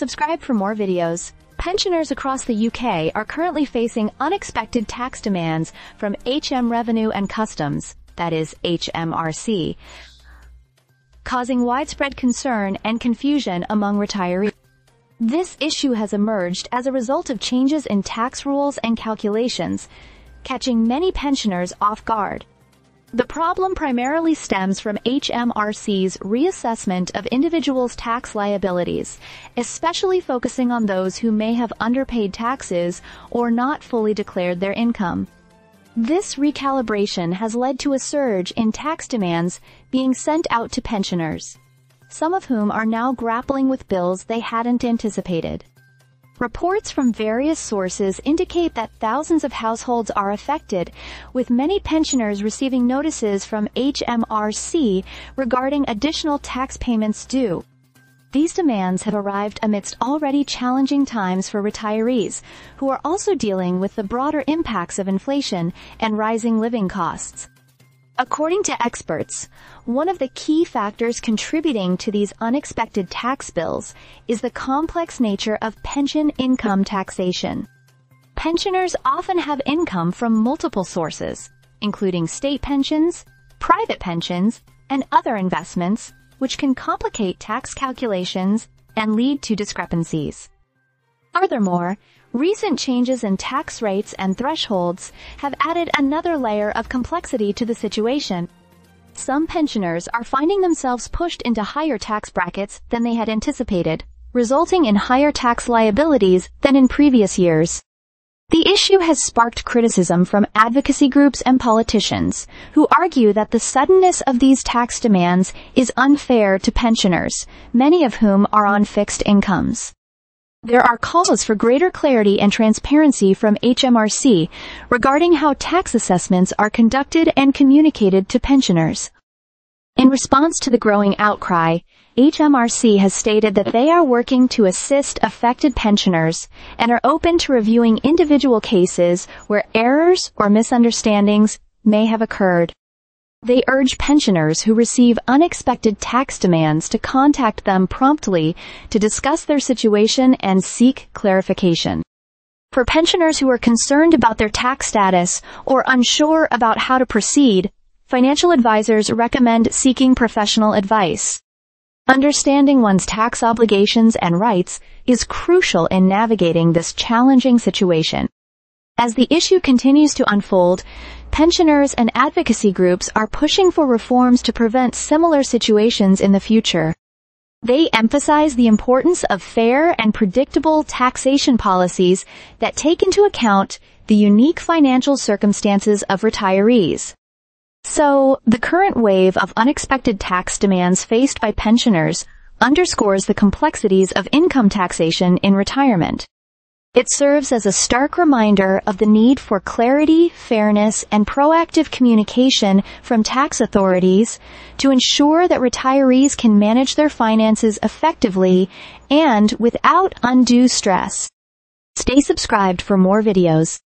Subscribe for more videos. Pensioners across the UK are currently facing unexpected tax demands from HM Revenue and Customs, that is HMRC, causing widespread concern and confusion among retirees. This issue has emerged as a result of changes in tax rules and calculations, catching many pensioners off guard. The problem primarily stems from HMRC's reassessment of individuals' tax liabilities, especially focusing on those who may have underpaid taxes or not fully declared their income. This recalibration has led to a surge in tax demands being sent out to pensioners, some of whom are now grappling with bills they hadn't anticipated. Reports from various sources indicate that thousands of households are affected, with many pensioners receiving notices from HMRC regarding additional tax payments due. These demands have arrived amidst already challenging times for retirees, who are also dealing with the broader impacts of inflation and rising living costs. According to experts, one of the key factors contributing to these unexpected tax bills is the complex nature of pension income taxation. Pensioners often have income from multiple sources, including state pensions, private pensions, and other investments, which can complicate tax calculations and lead to discrepancies. Furthermore, recent changes in tax rates and thresholds have added another layer of complexity to the situation. Some pensioners are finding themselves pushed into higher tax brackets than they had anticipated, resulting in higher tax liabilities than in previous years. The issue has sparked criticism from advocacy groups and politicians, who argue that the suddenness of these tax demands is unfair to pensioners, many of whom are on fixed incomes. There are calls for greater clarity and transparency from HMRC regarding how tax assessments are conducted and communicated to pensioners. In response to the growing outcry, HMRC has stated that they are working to assist affected pensioners and are open to reviewing individual cases where errors or misunderstandings may have occurred. They urge pensioners who receive unexpected tax demands to contact them promptly to discuss their situation and seek clarification. For pensioners who are concerned about their tax status or unsure about how to proceed, financial advisors recommend seeking professional advice. Understanding one's tax obligations and rights is crucial in navigating this challenging situation. As the issue continues to unfold, pensioners and advocacy groups are pushing for reforms to prevent similar situations in the future. They emphasize the importance of fair and predictable taxation policies that take into account the unique financial circumstances of retirees. So, the current wave of unexpected tax demands faced by pensioners underscores the complexities of income taxation in retirement. It serves as a stark reminder of the need for clarity, fairness, and proactive communication from tax authorities to ensure that retirees can manage their finances effectively and without undue stress. Stay subscribed for more videos.